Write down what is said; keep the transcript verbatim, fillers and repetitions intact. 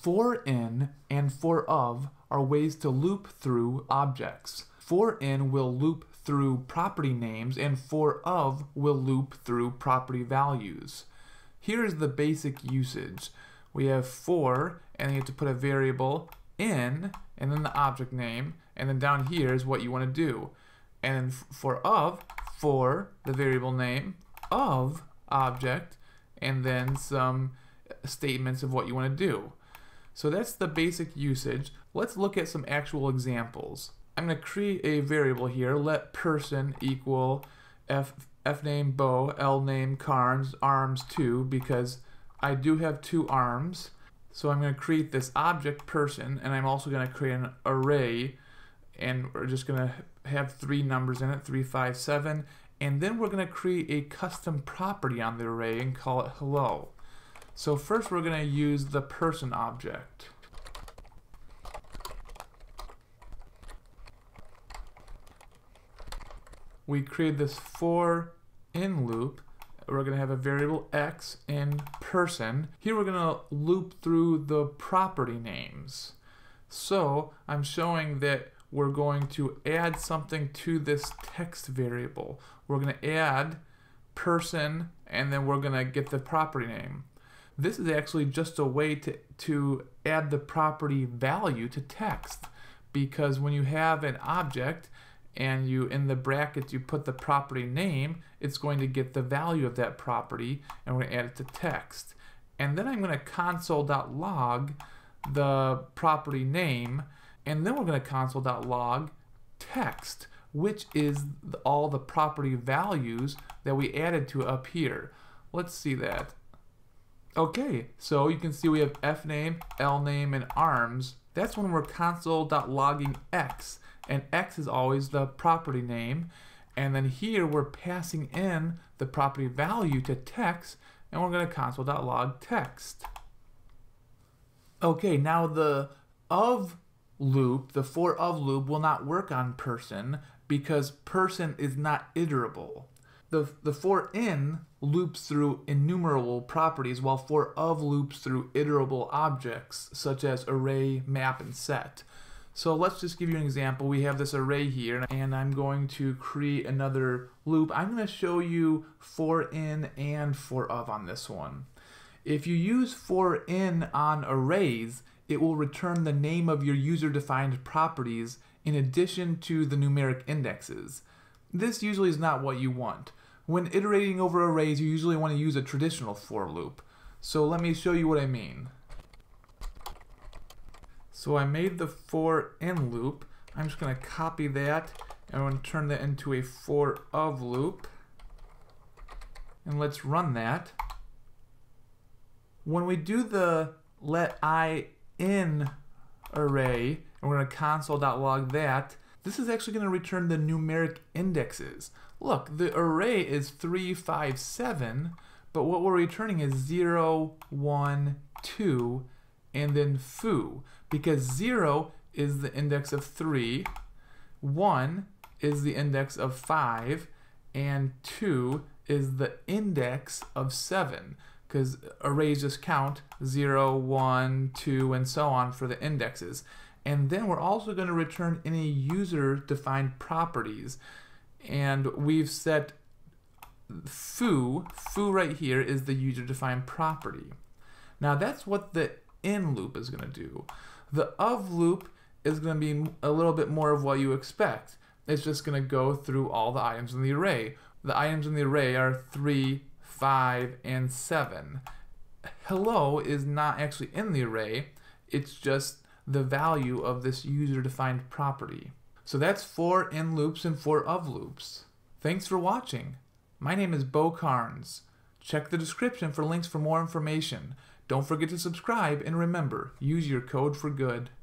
For in and for of are ways to loop through objects. For in will loop through property names, and for of will loop through property values. Here is the basic usage. We have for, and you have to put a variable in, and then the object name, and then down here is what you want to do. And for of, for the variable name, of object, and then some statements of what you want to do. So that's the basic usage. Let's look at some actual examples. I'm going to create a variable here. Let person equal f, f name Beau, l name Carnes, arms two, because I do have two arms. So I'm going to create this object person, and I'm also going to create an array, and we're just going to have three numbers in it, three, five, seven, and then we're going to create a custom property on the array and call it hello. So first we're going to use the person object. We create this for in loop. We're going to have a variable x in person. Here we're going to loop through the property names. So I'm showing that we're going to add something to this text variable. We're going to add person, and then we're going to get the property name. This is actually just a way to, to add the property value to text, because when you have an object and you, in the brackets, you put the property name, it's going to get the value of that property, and we're going to add it to text. And then I'm going to console.log the property name, and then we're going to console.log text, which is all the property values that we added to up here. Let's see that. Okay, so you can see we have f name, l name, and arms. That's when we're console.logging x, and x is always the property name. And then here we're passing in the property value to text, and we're going to console.log text. Okay, now the of loop, the for of loop, will not work on person, because person is not iterable. The, the for in loops through enumerable properties, while for of loops through iterable objects such as array, map, and set. So let's just give you an example. We have this array here, and I'm going to create another loop. I'm going to show you for in and for of on this one. If you use for in on arrays, it will return the name of your user-defined properties in addition to the numeric indexes. This usually is not what you want. When iterating over arrays, you usually want to use a traditional for loop. So let me show you what I mean. So I made the for in loop. I'm just going to copy that, and I'm going to turn that into a for of loop. And let's run that. When we do the let I in array, and we're going to console.log that, this is actually going to return the numeric indexes. Look, the array is three, five, seven, but what we're returning is zero, one, two, and then foo, because zero is the index of three, one is the index of five, and two is the index of seven, because arrays just count zero, one, two, and so on for the indexes. And then we're also going to return any user-defined properties. And we've set foo, foo right here is the user-defined property. Now that's what the in loop is going to do. The of loop is going to be a little bit more of what you expect. It's just going to go through all the items in the array. The items in the array are three, five, and seven. Hello is not actually in the array, it's just the value of this user-defined property. So that's for in loops and for of loops. Thanks for watching. My name is Beau Carnes. Check the description for links for more information. Don't forget to subscribe, and remember, use your code for good.